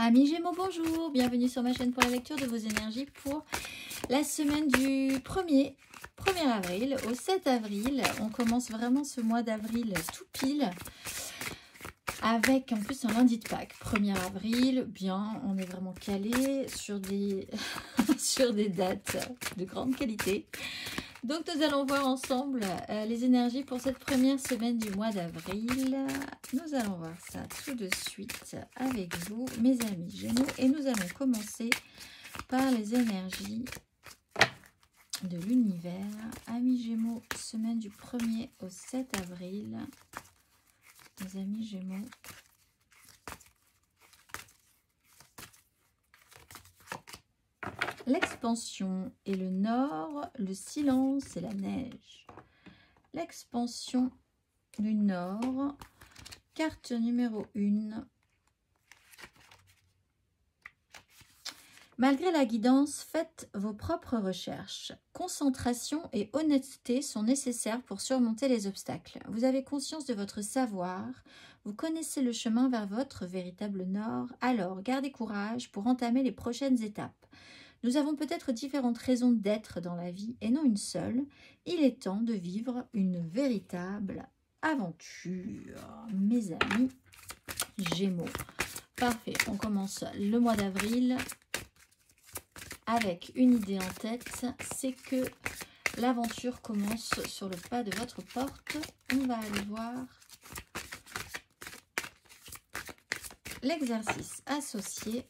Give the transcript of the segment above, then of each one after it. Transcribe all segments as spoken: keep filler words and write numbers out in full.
Amis Gémeaux, bonjour, bienvenue sur ma chaîne pour la lecture de vos énergies pour la semaine du premier avril au sept avril. On commence vraiment ce mois d'avril tout pile avec en plus un lundi de Pâques. premier avril, bien, on est vraiment calé sur des, sur des dates de grande qualité. Donc nous allons voir ensemble euh, les énergies pour cette première semaine du mois d'avril. Nous allons voir ça tout de suite avec vous, mes amis Gémeaux. Et nous allons commencer par les énergies de l'univers. Amis Gémeaux, semaine du premier au sept avril. Mes amis Gémeaux. L'expansion et le nord, le silence et la neige. L'expansion du nord, carte numéro un. Malgré la guidance, faites vos propres recherches. Concentration et honnêteté sont nécessaires pour surmonter les obstacles. Vous avez conscience de votre savoir, vous connaissez le chemin vers votre véritable nord, alors gardez courage pour entamer les prochaines étapes. Nous avons peut-être différentes raisons d'être dans la vie et non une seule. Il est temps de vivre une véritable aventure, mes amis Gémeaux. Parfait, on commence le mois d'avril avec une idée en tête, c'est que l'aventure commence sur le pas de votre porte. On va aller voir l'exercice associé.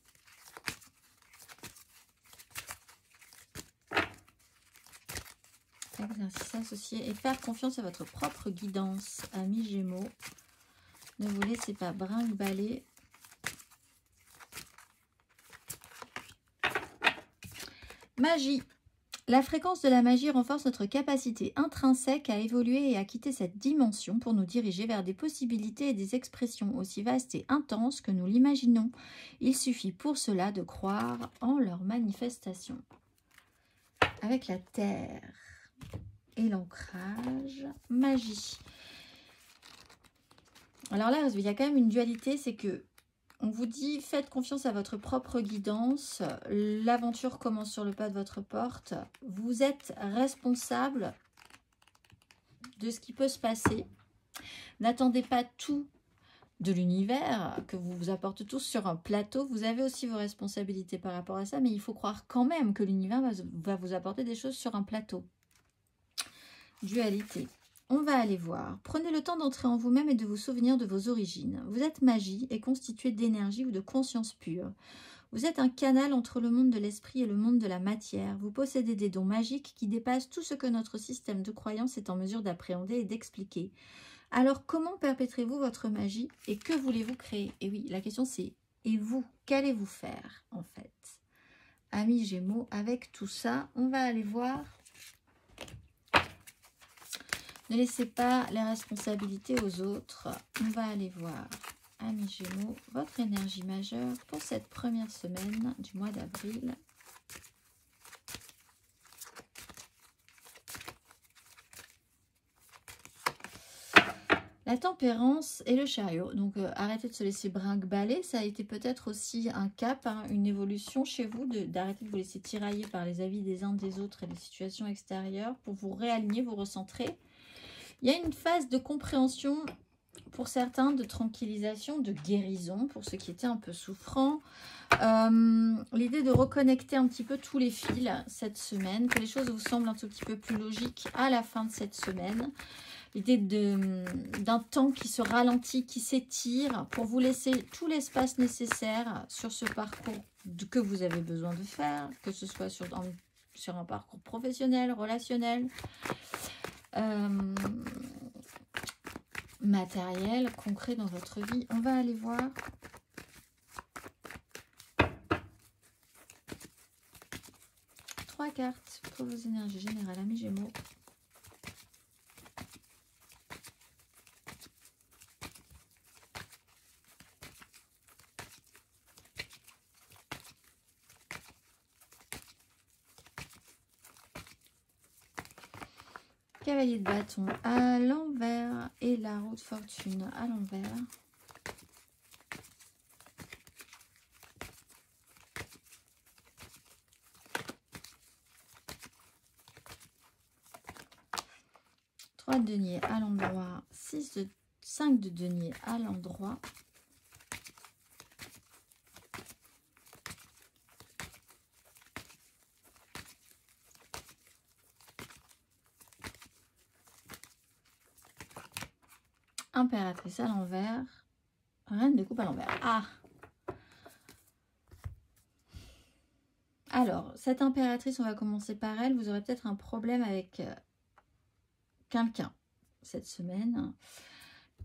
Exercice associé et faire confiance à votre propre guidance, amis Gémeaux. Ne vous laissez pas brinque-baller. Magie. La fréquence de la magie renforce notre capacité intrinsèque à évoluer et à quitter cette dimension pour nous diriger vers des possibilités et des expressions aussi vastes et intenses que nous l'imaginons. Il suffit pour cela de croire en leur manifestation. Avec la terre. Et l'ancrage, magie. Alors là, il y a quand même une dualité, c'est que on vous dit, faites confiance à votre propre guidance, l'aventure commence sur le pas de votre porte, vous êtes responsable de ce qui peut se passer, n'attendez pas tout de l'univers, que vous vous apporte tous sur un plateau. Vous avez aussi vos responsabilités par rapport à ça, mais il faut croire quand même que l'univers va vous apporter des choses sur un plateau. Dualité. On va aller voir. Prenez le temps d'entrer en vous-même et de vous souvenir de vos origines. Vous êtes magie et constituée d'énergie ou de conscience pure. Vous êtes un canal entre le monde de l'esprit et le monde de la matière. Vous possédez des dons magiques qui dépassent tout ce que notre système de croyance est en mesure d'appréhender et d'expliquer. Alors, comment perpétrez-vous votre magie et que voulez-vous créer? Et oui, la question c'est, et vous, qu'allez-vous faire en fait? Amis Gémeaux, avec tout ça, on va aller voir. Ne laissez pas les responsabilités aux autres. On va aller voir, amis Gémeaux, votre énergie majeure pour cette première semaine du mois d'avril. La tempérance et le chariot. Donc, euh, arrêtez de se laisser brinque-baller. Ça a été peut-être aussi un cap, hein, une évolution chez vous, d'arrêter de, de vous laisser tirailler par les avis des uns des autres et les situations extérieures pour vous réaligner, vous recentrer. Il y a une phase de compréhension pour certains, de tranquillisation, de guérison pour ceux qui étaient un peu souffrants. Euh, L'idée de reconnecter un petit peu tous les fils cette semaine, que les choses vous semblent un tout petit peu plus logiques à la fin de cette semaine. L'idée d'un temps qui se ralentit, qui s'étire pour vous laisser tout l'espace nécessaire sur ce parcours de, que vous avez besoin de faire, que ce soit sur, en, sur un parcours professionnel, relationnel. Euh, matériel, concret dans votre vie. On va aller voir trois cartes pour vos énergies générales, amis Gémeaux. Cavalier de bâton à l'envers et la roue de fortune à l'envers. trois de deniers à l'endroit, cinq de deniers à l'endroit. Impératrice à l'envers, reine de coupe à l'envers. Ah! Alors, cette impératrice, on va commencer par elle. Vous aurez peut-être un problème avec quelqu'un cette semaine,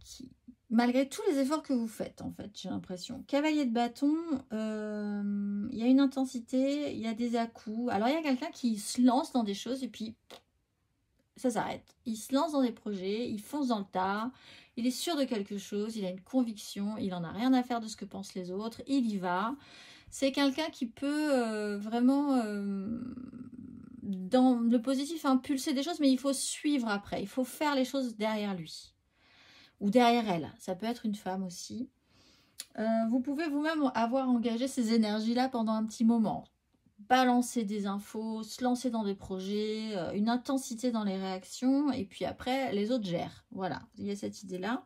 qui, malgré tous les efforts que vous faites, en fait, j'ai l'impression. Cavalier de bâton, euh, il y a une intensité, il y a des à-coups. Alors, il y a quelqu'un qui se lance dans des choses et puis ça s'arrête. Il se lance dans des projets, il fonce dans le tas, il est sûr de quelque chose, il a une conviction, il n'en a rien à faire de ce que pensent les autres, il y va. C'est quelqu'un qui peut euh, vraiment, euh, dans le positif, impulser des choses, mais il faut suivre après, il faut faire les choses derrière lui ou derrière elle. Ça peut être une femme aussi. Euh, vous pouvez vous-même avoir engagé ces énergies-là pendant un petit moment. Balancer des infos, se lancer dans des projets, euh, une intensité dans les réactions, et puis après, les autres gèrent. Voilà, il y a cette idée-là.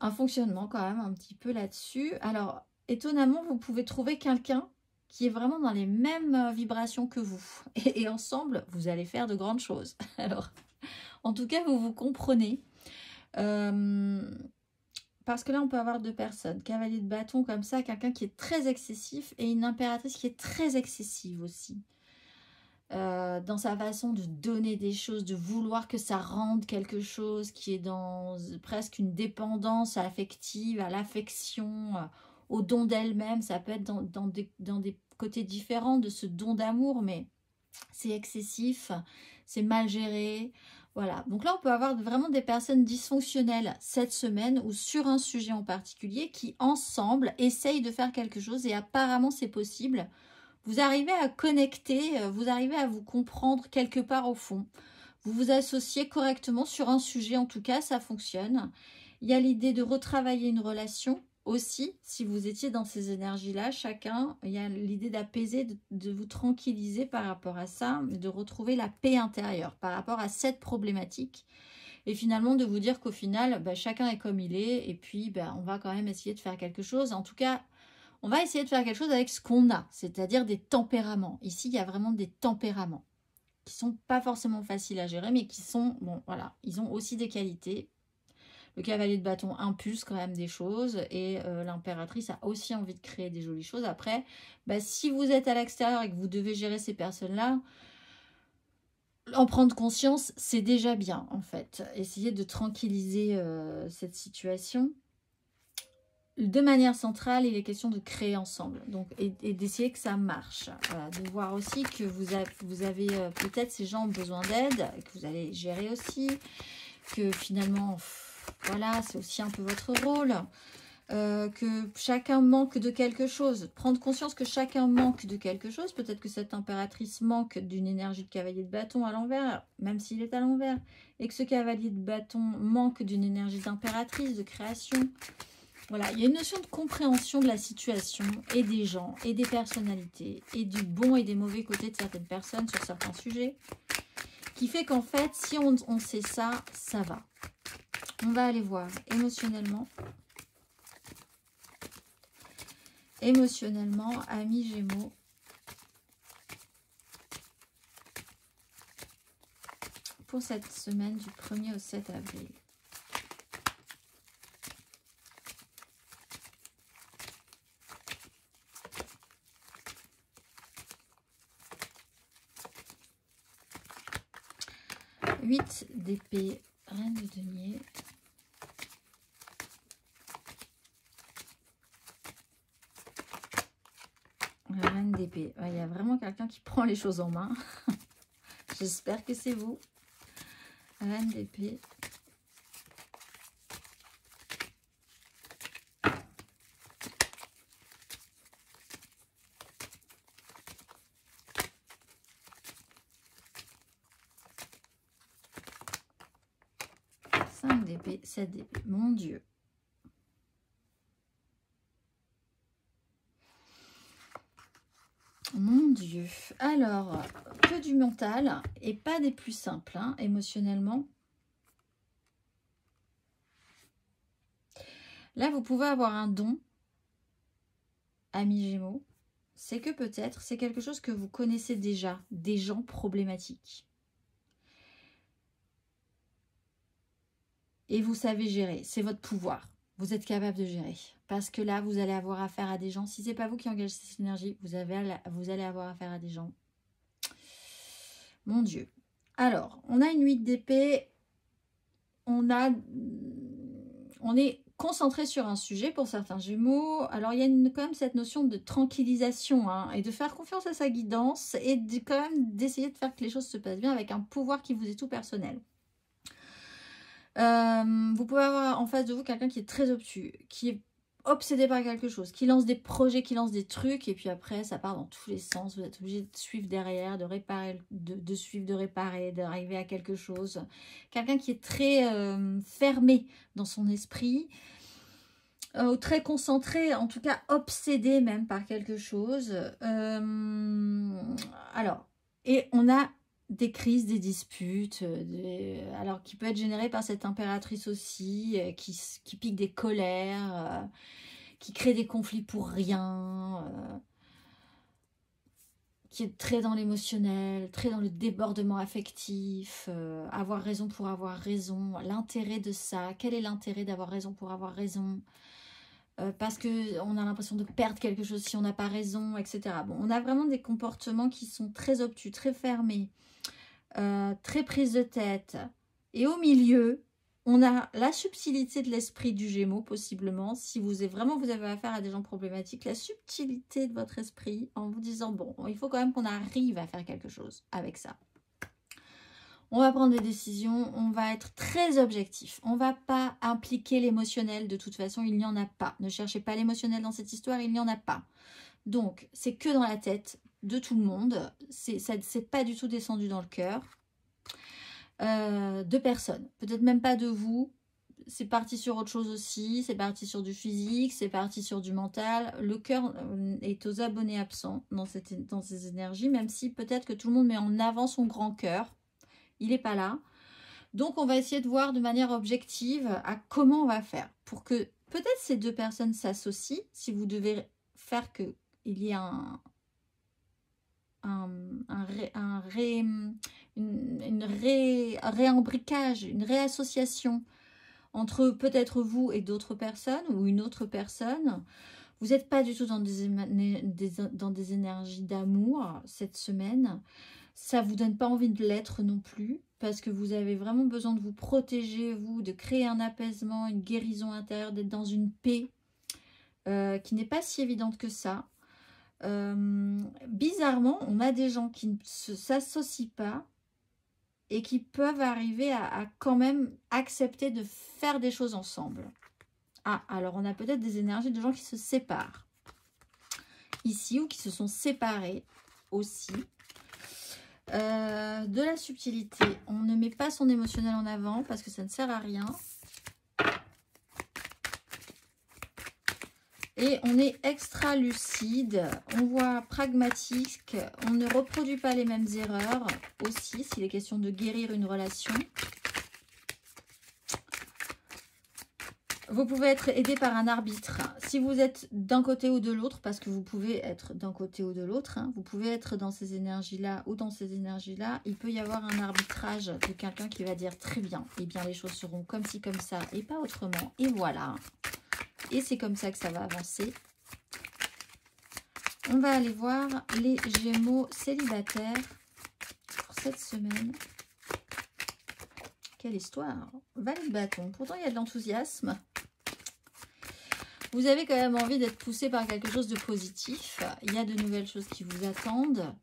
Un fonctionnement quand même un petit peu là-dessus. Alors, étonnamment, vous pouvez trouver quelqu'un qui est vraiment dans les mêmes vibrations que vous. Et, et ensemble, vous allez faire de grandes choses. Alors, en tout cas, vous vous comprenez. Euh... Parce que là, on peut avoir deux personnes. Cavalier de bâton comme ça, quelqu'un qui est très excessif et une impératrice qui est très excessive aussi. Euh, dans sa façon de donner des choses, de vouloir que ça rende quelque chose, qui est dans presque une dépendance affective, à l'affection, au don d'elle-même. Ça peut être dans, dans, des, dans des côtés différents de ce don d'amour, mais c'est excessif, c'est mal géré. Voilà, donc là on peut avoir vraiment des personnes dysfonctionnelles cette semaine ou sur un sujet en particulier qui ensemble essayent de faire quelque chose et apparemment c'est possible. Vous arrivez à connecter, vous arrivez à vous comprendre quelque part au fond. Vous vous associez correctement sur un sujet, en tout cas ça fonctionne. Il y a l'idée de retravailler une relation aussi, si vous étiez dans ces énergies-là, chacun. Il y a l'idée d'apaiser, de, de vous tranquilliser par rapport à ça, de retrouver la paix intérieure par rapport à cette problématique. Et finalement, de vous dire qu'au final, bah, chacun est comme il est et puis bah, on va quand même essayer de faire quelque chose. En tout cas, on va essayer de faire quelque chose avec ce qu'on a, c'est-à-dire des tempéraments. Ici, il y a vraiment des tempéraments qui ne sont pas forcément faciles à gérer, mais qui sont, bon, voilà, ils ont aussi des qualités. Le cavalier de bâton impulse quand même des choses et euh, l'impératrice a aussi envie de créer des jolies choses. Après, bah, si vous êtes à l'extérieur et que vous devez gérer ces personnes-là, en prendre conscience, c'est déjà bien en fait. Essayez de tranquilliser euh, cette situation. De manière centrale, il est question de créer ensemble, donc, et, et d'essayer que ça marche. Voilà, de voir aussi que vous, a, vous avez euh, peut-être ces gens ont besoin d'aide, que vous allez gérer aussi, que finalement... Voilà, c'est aussi un peu votre rôle, euh, que chacun manque de quelque chose. Prendre conscience que chacun manque de quelque chose. Peut-être que cette impératrice manque d'une énergie de cavalier de bâton à l'envers, même s'il est à l'envers. Et que ce cavalier de bâton manque d'une énergie d'impératrice, de création. Voilà, il y a une notion de compréhension de la situation et des gens et des personnalités et du bon et des mauvais côtés de certaines personnes sur certains sujets. Qui fait qu'en fait, si on, on sait ça, ça va. On va aller voir émotionnellement. Émotionnellement, amis Gémeaux. Pour cette semaine du premier au sept avril. huit d'épée, reine de denier. Reine d'épée. Il y a vraiment quelqu'un qui prend les choses en main. J'espère que c'est vous. Reine d'épée. cinq d'épée, sept d'épée. Mon Dieu. Mon Dieu. Alors, que du mental et pas des plus simples, hein, émotionnellement. Là, vous pouvez avoir un don, ami Gémeaux, c'est que peut-être c'est quelque chose que vous connaissez déjà, des gens problématiques. Et vous savez gérer, c'est votre pouvoir. Vous êtes capable de gérer. Parce que là, vous allez avoir affaire à des gens. Si ce n'est pas vous qui engagez cette énergie, vous, avez, vous allez avoir affaire à des gens. Mon Dieu. Alors, on a une huit d'épée. On, a, on est concentré sur un sujet pour certains Gémeaux. Alors, il y a une, quand même cette notion de tranquillisation hein, et de faire confiance à sa guidance et de, quand même d'essayer de faire que les choses se passent bien avec un pouvoir qui vous est tout personnel. Euh, vous pouvez avoir en face de vous quelqu'un qui est très obtus, qui est obsédé par quelque chose, qui lance des projets, qui lance des trucs, et puis après ça part dans tous les sens, vous êtes obligé de suivre derrière, de réparer, de, de suivre, de réparer, d'arriver à quelque chose. Quelqu'un qui est très euh, fermé dans son esprit, euh, très concentré, en tout cas obsédé même par quelque chose. Euh, alors, et on a des crises, des disputes, des... alors qui peut être générée par cette impératrice aussi, qui, qui pique des colères, euh, qui crée des conflits pour rien, euh, qui est très dans l'émotionnel, très dans le débordement affectif, euh, avoir raison pour avoir raison, l'intérêt de ça, quel est l'intérêt d'avoir raison pour avoir raison ? Parce qu'on a l'impression de perdre quelque chose si on n'a pas raison, et cetera. Bon, on a vraiment des comportements qui sont très obtus, très fermés, euh, très prise de tête. Et au milieu, on a la subtilité de l'esprit du Gémeaux, possiblement. Si vous, vraiment vous avez affaire à des gens problématiques, la subtilité de votre esprit en vous disant, bon, il faut quand même qu'on arrive à faire quelque chose avec ça. On va prendre des décisions, on va être très objectif. On ne va pas impliquer l'émotionnel. De toute façon, il n'y en a pas. Ne cherchez pas l'émotionnel dans cette histoire, il n'y en a pas. Donc, c'est que dans la tête de tout le monde. C'est, ça c'est pas du tout descendu dans le cœur euh, de personne. Peut-être même pas de vous. C'est parti sur autre chose aussi. C'est parti sur du physique, c'est parti sur du mental. Le cœur est aux abonnés absents dans, cette, dans ces énergies, même si peut-être que tout le monde met en avant son grand cœur. Il n'est pas là. Donc, on va essayer de voir de manière objective à comment on va faire pour que peut-être ces deux personnes s'associent si vous devez faire qu'il y ait un, un, un, ré, un ré, une, une ré, un réembriquage, une réassociation entre peut-être vous et d'autres personnes ou une autre personne. Vous n'êtes pas du tout dans des, des, dans des énergies d'amour cette semaine. Ça ne vous donne pas envie de l'être non plus parce que vous avez vraiment besoin de vous protéger, vous, de créer un apaisement, une guérison intérieure, d'être dans une paix euh, qui n'est pas si évidente que ça. Euh, bizarrement, on a des gens qui ne s'associent pas et qui peuvent arriver à, à quand même accepter de faire des choses ensemble. Ah, alors on a peut-être des énergies de gens qui se séparent ici ou qui se sont séparés aussi. Euh, de la subtilité, on ne met pas son émotionnel en avant parce que ça ne sert à rien et on est extra lucide, on voit pragmatique, on ne reproduit pas les mêmes erreurs aussi s'il est question de guérir une relation. Vous pouvez être aidé par un arbitre. Si vous êtes d'un côté ou de l'autre, parce que vous pouvez être d'un côté ou de l'autre, hein, vous pouvez être dans ces énergies-là ou dans ces énergies-là, il peut y avoir un arbitrage de quelqu'un qui va dire très bien, et eh bien les choses seront comme ci, comme ça, et pas autrement, et voilà. Et c'est comme ça que ça va avancer. On va aller voir les Gémeaux célibataires pour cette semaine. Quelle histoire! Valet de bâton. Pourtant, il y a de l'enthousiasme. Vous avez quand même envie d'être poussé par quelque chose de positif. Il y a de nouvelles choses qui vous attendent.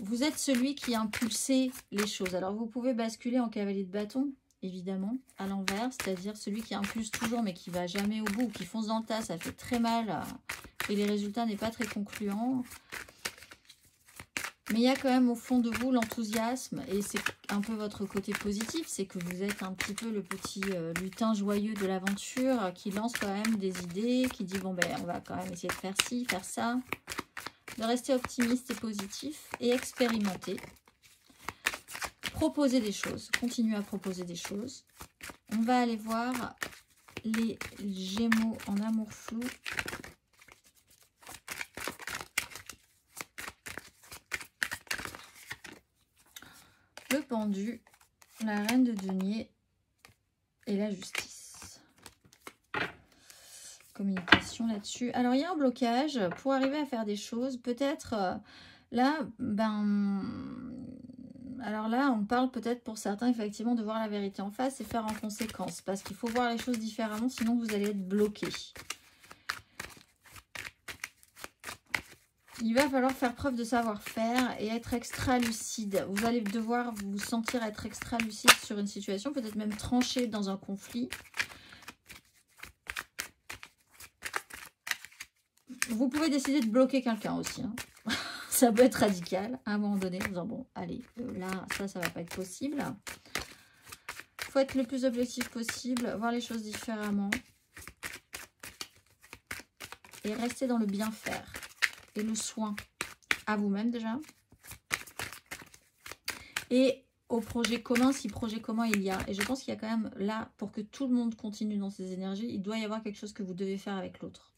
Vous êtes celui qui a impulsé les choses. Alors, vous pouvez basculer en cavalier de bâton, évidemment, à l'envers. C'est-à-dire celui qui impulse toujours, mais qui ne va jamais au bout, qui fonce dans le tas. Ça fait très mal et les résultats n'est pas très concluant. Mais il y a quand même au fond de vous l'enthousiasme et c'est un peu votre côté positif, c'est que vous êtes un petit peu le petit euh, lutin joyeux de l'aventure qui lance quand même des idées, qui dit bon ben on va quand même essayer de faire ci, faire ça, de rester optimiste et positif et expérimenter, proposer des choses, continuer à proposer des choses. On va aller voir les Gémeaux en amour flou. Le pendu, la reine de denier et la justice. Communication là-dessus. Alors, il y a un blocage pour arriver à faire des choses. Peut-être là, ben... Alors là, on parle peut-être pour certains, effectivement, de voir la vérité en face et faire en conséquence. Parce qu'il faut voir les choses différemment, sinon vous allez être bloqué. Il va falloir faire preuve de savoir-faire et être extra lucide. Vous allez devoir vous sentir être extra lucide sur une situation, peut-être même trancher dans un conflit. Vous pouvez décider de bloquer quelqu'un aussi, hein. Ça peut être radical à un moment donné, en disant bon, allez, là, ça, ça va pas être possible. Il faut être le plus objectif possible, voir les choses différemment et rester dans le bien faire et le soin à vous-même déjà. Et au projet commun, si projet commun il y a, et je pense qu'il y a quand même là, pour que tout le monde continue dans ses énergies, il doit y avoir quelque chose que vous devez faire avec l'autre.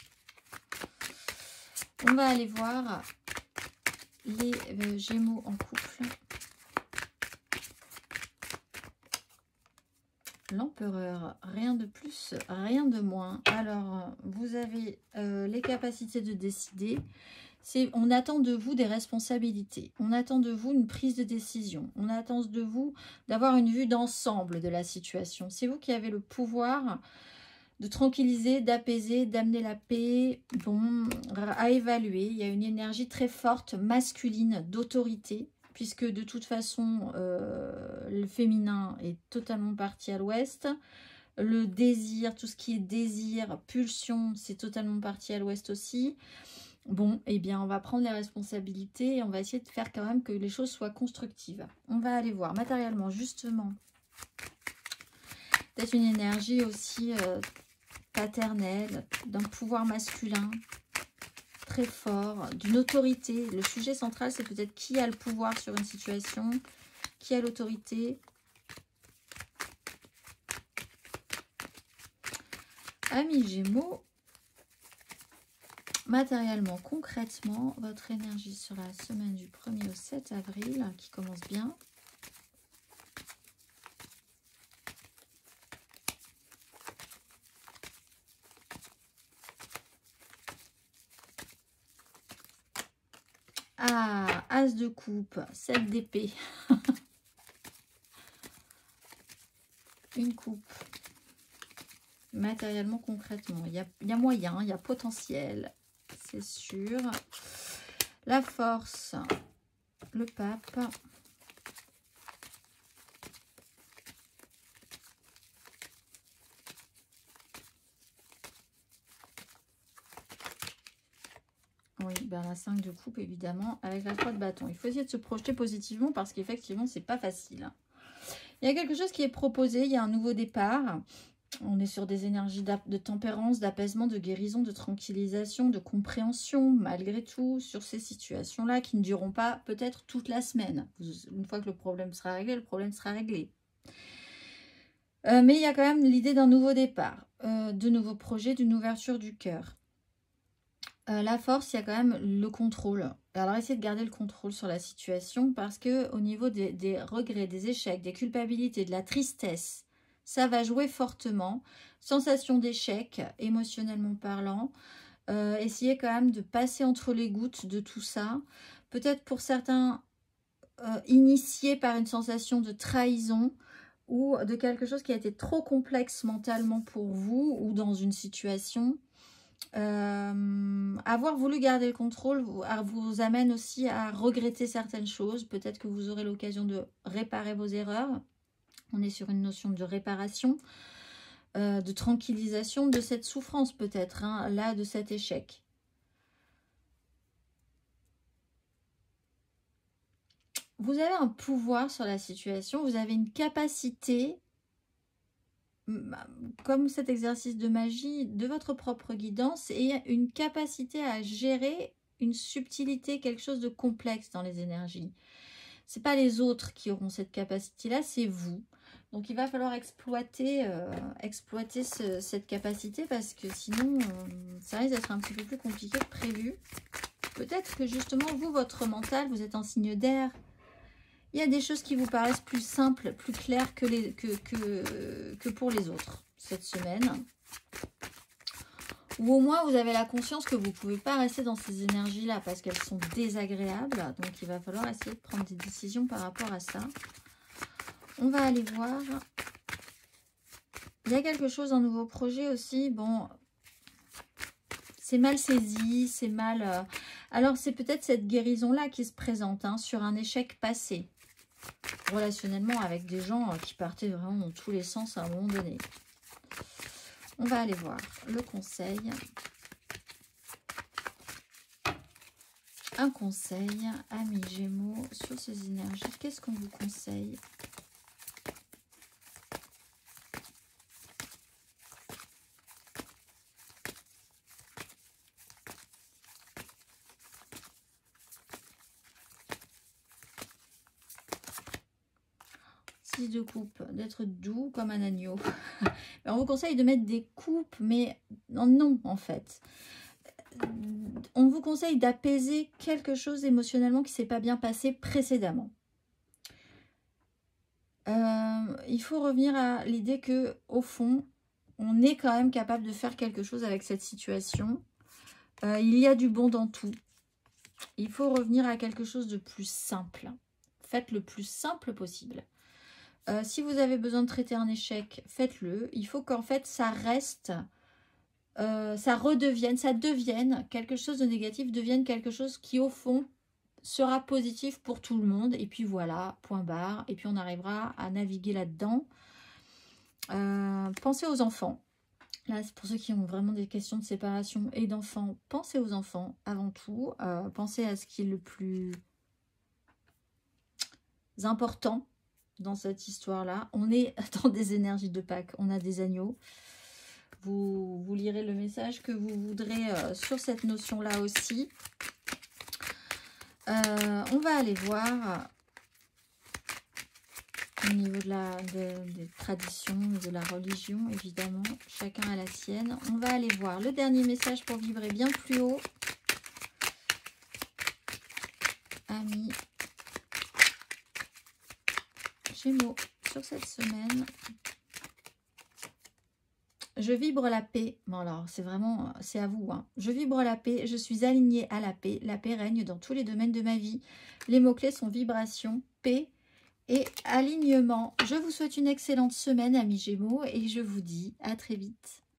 On va aller voir les euh, Gémeaux en couple. L'empereur, rien de plus, rien de moins. Alors, vous avez euh, les capacités de décider. C'est, on attend de vous des responsabilités. On attend de vous une prise de décision. On attend de vous d'avoir une vue d'ensemble de la situation. C'est vous qui avez le pouvoir de tranquilliser, d'apaiser, d'amener la paix, bon, à évaluer. Il y a une énergie très forte, masculine, d'autorité, puisque de toute façon, euh, le féminin est totalement parti à l'ouest. Le désir, tout ce qui est désir, pulsion, c'est totalement parti à l'ouest aussi. Bon, eh bien, on va prendre les responsabilités et on va essayer de faire quand même que les choses soient constructives. On va aller voir matériellement, justement, peut-être une énergie aussi... Euh, paternelle, d'un pouvoir masculin très fort, d'une autorité. Le sujet central, c'est peut-être qui a le pouvoir sur une situation, qui a l'autorité. Amis Gémeaux, matériellement, concrètement, votre énergie sur la semaine du premier au sept avril, qui commence bien. Ah, as de coupe, sept d'épée. Une coupe. Matériellement, concrètement. Il y a, il y a moyen, il y a potentiel. C'est sûr. La force. Le pape. Oui, ben la cinq de coupe, évidemment, avec la trois de bâton. Il faut essayer de se projeter positivement parce qu'effectivement, c'est pas facile. Il y a quelque chose qui est proposé, il y a un nouveau départ. On est sur des énergies de tempérance, d'apaisement, de guérison, de tranquillisation, de compréhension, malgré tout, sur ces situations-là qui ne dureront pas peut-être toute la semaine. Une fois que le problème sera réglé, le problème sera réglé. Euh, mais il y a quand même l'idée d'un nouveau départ, euh, de nouveaux projets, d'une ouverture du cœur. Euh, la force, il y a quand même le contrôle. Alors, essayez de garder le contrôle sur la situation parce que au niveau des, des regrets, des échecs, des culpabilités, de la tristesse, ça va jouer fortement. Sensation d'échec, émotionnellement parlant. Euh, essayez quand même de passer entre les gouttes de tout ça. Peut-être pour certains, euh, initiés par une sensation de trahison ou de quelque chose qui a été trop complexe mentalement pour vous ou dans une situation... Euh, avoir voulu garder le contrôle vous, vous amène aussi à regretter certaines choses. Peut-être que vous aurez l'occasion de réparer vos erreurs. On est sur une notion de réparation, euh, de tranquillisation de cette souffrance peut-être, hein, là, de cet échec. Vous avez un pouvoir sur la situation, vous avez une capacité... comme cet exercice de magie, de votre propre guidance et une capacité à gérer une subtilité, quelque chose de complexe dans les énergies. Ce n'est pas les autres qui auront cette capacité-là, c'est vous. Donc il va falloir exploiter, euh, exploiter ce, cette capacité parce que sinon euh, ça risque d'être un petit peu plus compliqué que prévu. Peut-être que justement vous, votre mental, vous êtes en signe d'air. Il y a des choses qui vous paraissent plus simples, plus claires que, les, que, que, que pour les autres cette semaine. Ou au moins vous avez la conscience que vous ne pouvez pas rester dans ces énergies-là parce qu'elles sont désagréables. Donc il va falloir essayer de prendre des décisions par rapport à ça. On va aller voir. Il y a quelque chose, un nouveau projet aussi. Bon, c'est mal saisi, c'est mal... Euh... Alors, c'est peut-être cette guérison-là qui se présente hein, sur un échec passé. Relationnellement, avec des gens euh, qui partaient vraiment dans tous les sens à un moment donné. On va aller voir le conseil. Un conseil, amis Gémeaux, sur ces énergies. Qu'est-ce qu'on vous conseille ? De coupe, d'être doux comme un agneau. On vous conseille de mettre des coupes, mais non, non en fait. On vous conseille d'apaiser quelque chose émotionnellement qui s'est pas bien passé précédemment. Euh, il faut revenir à l'idée que, au fond, on est quand même capable de faire quelque chose avec cette situation. Euh, il y a du bon dans tout. Il faut revenir à quelque chose de plus simple. Faites le plus simple possible. Euh, si vous avez besoin de traiter un échec, faites-le. Il faut qu'en fait, ça reste, euh, ça redevienne, ça devienne quelque chose de négatif, devienne quelque chose qui, au fond, sera positif pour tout le monde. Et puis voilà, point barre. Et puis on arrivera à naviguer là-dedans. Euh, pensez aux enfants. Là, c'est pour ceux qui ont vraiment des questions de séparation et d'enfants. Pensez aux enfants avant tout. Euh, pensez à ce qui est le plus important. Dans cette histoire-là, on est dans des énergies de Pâques, on a des agneaux. Vous, vous lirez le message que vous voudrez euh, sur cette notion-là aussi. Euh, on va aller voir au niveau de la, de, des traditions, de la religion, évidemment. Chacun a la sienne. On va aller voir le dernier message pour vibrer bien plus haut. Amis. Gémeaux, sur cette semaine, je vibre la paix. Bon alors, c'est vraiment, c'est à vous. Hein. Je vibre la paix, je suis alignée à la paix. La paix règne dans tous les domaines de ma vie. Les mots-clés sont vibration, paix et alignement. Je vous souhaite une excellente semaine, amis Gémeaux, et je vous dis à très vite.